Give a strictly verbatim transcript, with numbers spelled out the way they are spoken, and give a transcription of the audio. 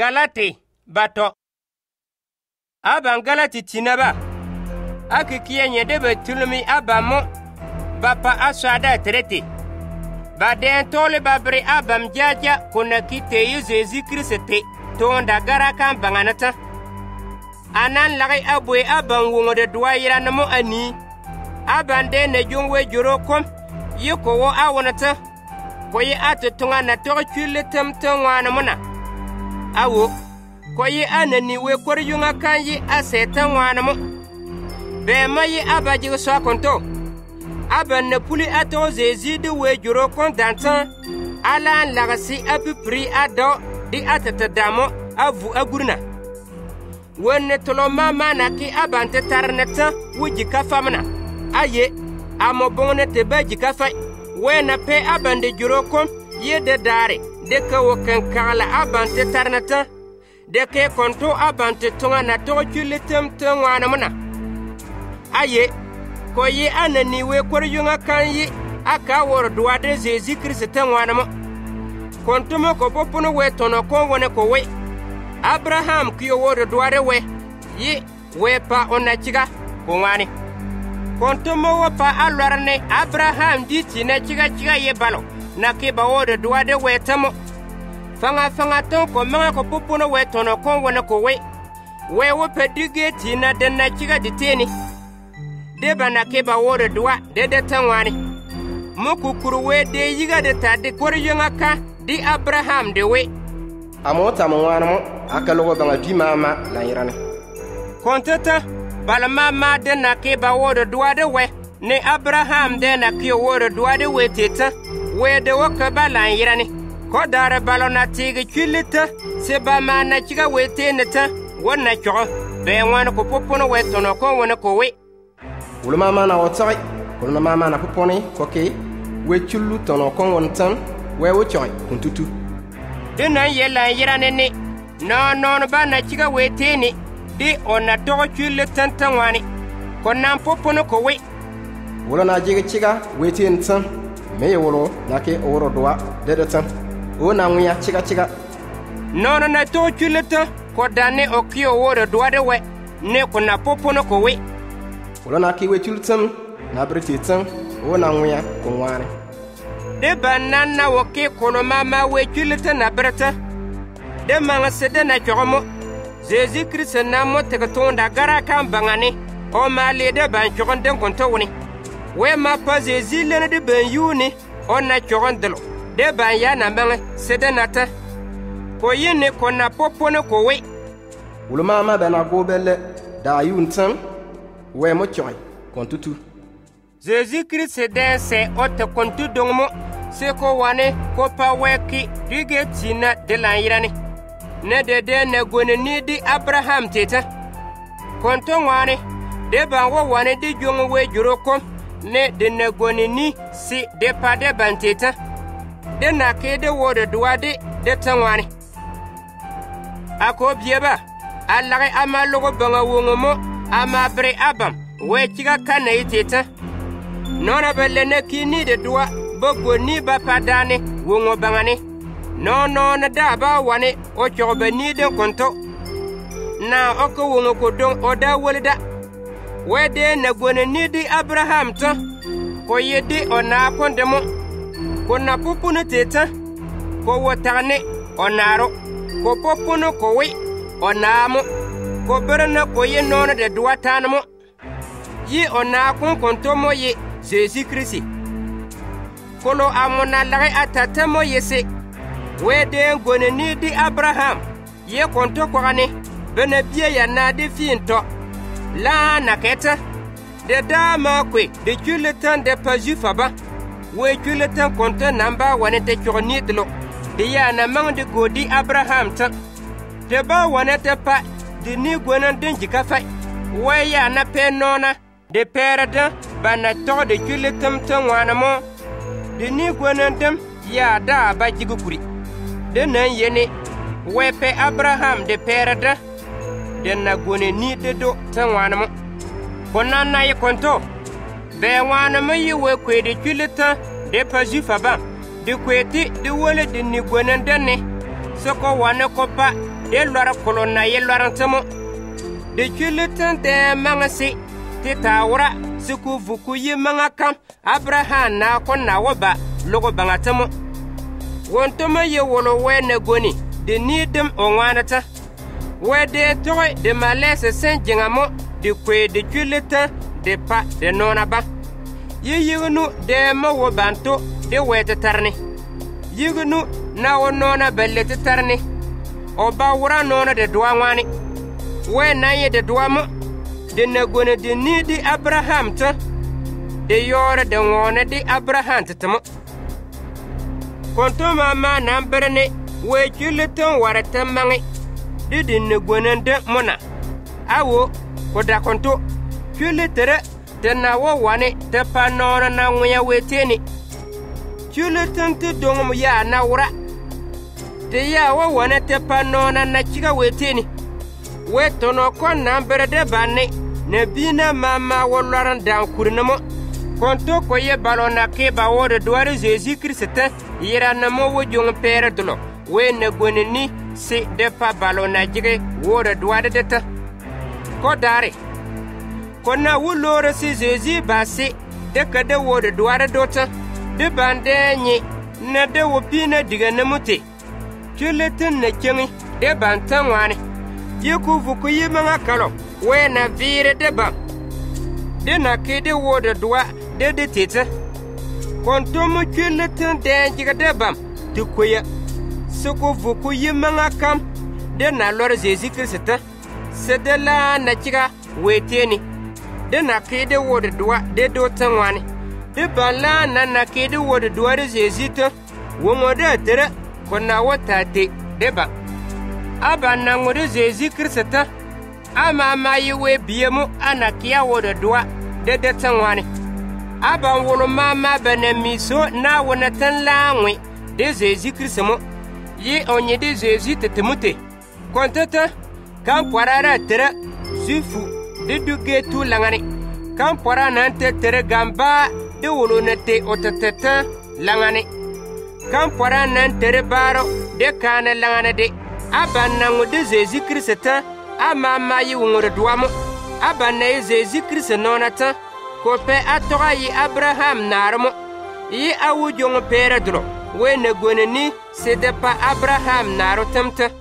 Galati bato. Aban Galati tinaba. Akikienye debe tulumi abamo. Bapa aswada treti. Badentole babre abam jaja konakite yuze zikrisete. Tonda garakan banganata. Anan lagay abwe aban wongode dwayira namo ani. Aban dene jungwe jurokom. Yuko wo awanata. Koye ate tunga na toro chile temtongwa anamona. Awo. Koye anani we kori yunga kanji ase tangwa anamu. Bema ye abaji uswa konto. Aban nepuli ato zezidi we jurokon dantan. Ala an lagasi apipri ado di atatadamo avu agurna. Wenne toloma manaki abante tarnetan wujikafa mana. Aye. Amobone tebe jikafa. Wena pe abande jurokom yede dare deke woken kala abante tarnata deke konto abante tonga na toju litem tonga na mana aye koye anani we koryunga kanyi aka wor duade zezi kristen wana mo konto mo ko popuno we tono ko wona ko we Abraham ki wor duade we yi we pa onachiga ko ngani Kontomo wapa alwarane Abraham diti na chiga chiga yebalo. Na kiba wode duwade wetamo. Fanga fanga tonko mga kupupuno wetono kongo na kowe. Wewe pedigeti na dena chiga diteni. Deba na kiba wode duwa dede tangwani. Muku kuruwe de yiga deta de kori yungaka di Abraham dewe. Amota mwanamo akalogo banga di mama la irane. Konteta. Balama ma dena keba wodo duade we. Ne Abraham dena kio wodo duade we teta. We de woka bala yirani. Kodara balona tigi chilita. Seba ma na chiga we teneta. Wona choro. Be wana kupopono we tonoko wana kowe. Uluma ma na wotai. Uluma ma na kuponi koke. We chulu tonoko wantan. We wochoi kuntutu. Dena yela yirani ni. No no ba na chiga we teni. Di ona toro chile tantangwani konan popono kowe wolo na jige chiga weti entan me wolo nake oro doa dedetan ona nwiya chiga chiga no no na toro chile tan kodane okio woro doa dewe ne konan popono kowe wolo na ki weti lutan na bretetan ona nwiya konwani de banana woke kono mama weti lutan na breta de manga sede na choromo Jésus Christ n'a monté que ton d'agara kambangani, on m'a l'aidé ben churande contourni. Ouais ma pas Jésus l'un de ben yuni, on a churande l'eau. De ben yana ben sedenata. Koye ne kona popono kowe. Ulumama ben agobele da yuntan, ouais mo chori, kontutu. Jésus Christ sedin se ote kontu dongmo, se kowane kopa weki rigetina de la irani. Ne dede ne gwene ni di Abraham teta. Konto ngwane, deba ngo wane di jungu we jurokom, ne de ne gwene ni si depa deban teta. De na kede wode duwade de tangwane. Ako bieba, alare ama logo banga wungu mo, ama bre abam, we chiga kane yi teta. Nona bele ne ki ni de duwa, bogo ni bapadane wungu bangane. No no na daba wane o chorobe ni de konto na oko wongo kodon oda wolida wede na gone ni di Abraham to ko yedi ona kondemo ko na popuno teta ko wotane onaro ko popuno ko we onamo ko berna ko ye nono de duatanamo yi ona kon konto mo ye Jésus Christ kolo amona la atata mo yese Wede ngone ni di Abraham ye konto kwane bene biye ya na de finto la naketa de dama kwe de kuletan de paju faba we kuletan konto namba wane te chorni dlo de ya na mangde godi Abraham tan de ba wane te pa de ni gwana denji kafa we ya na penona de perada bana to de kuletan tan wana mo de ni gwana dem ya da ba jigukuri Dena yene wepe Abraham de perada dena gone ni de do tanwanam konana ye konto be wanam yi we kwe de chulita de paju faba de kweti de wole de ni gone denne soko wana kopa Elora Colonna Yelarantamo. The Kilitan de Mangasi, Titaura, Suku Vukuye Mangakam, Abraham Nakona Waba, Logo Bangatamo. Wantoma Yawolowe Negoni, the Nidem Owanata. Where they toy the Malaise Saint Jingamo, the Quay the Kilitan, the Pa de Nonaba. Yigunu de Mawabanto, the Wet Attorney. Yigunu now Nona Bellet Attorney. Obawura nona de Duamani. We naye de Duamo, de Nagone de Nidi Abraham, de Yore de Wana de Abraham. Contoma man amberne, we Juliton Waratamani, de Nagone de Mona. Awo, Koda Conto, Julitere, de Nawane, de Panora Nawea Wetini. Juliton to Domoya Nawra. The Yawa wanted the Panona Nachiga waiting. Wait on a con number de Bane, Nebina Mamma will run down Kurinamo. Contocoye Balona Keba or the Duaris Zikriseta, Yeranamo with young Peradolo. When the Guinini, see the Pabalona Jigge, water Duadeta. Codari Cona will Laura sees Zibasi, the Cada water Duada daughter, the Bandani, Nada Wapina Diganamuti. Juletin Nakini, the Bantamani, Yuku Vukuyimakalo, when a veer the bump. Then I kid the water dua, the detator. Contomo Juletin, then Jiga the bump, to queer. Suku Vukuyimakam, then I lost the secret, said the la Nachiga, wait any. Then I kid the water dua, the daughter one. The Balan and I kid the water dua is a zitter, woman there. Kona wata te deba. Aba nangudu zezi kriseta. Ama mayiwe biemu anakia wada dua dede tangwane. Aba wolo mama bane miso na wana tan langwe. De zezi krisemo. Ye onye de zezi tetemute. Kontata. Kampwarara tere. Zufu. De duge tu langane. Kampwara nante tere gamba. De wolo nete otatata langane. Kampara nantere baro de kana langana de abanangu de zezi kriseta amama yi wongore duamo abanayi zezi krisenonata kope atora yi Abraham narmo yi awujong peredro we ne goneni se de pa Abraham narotamta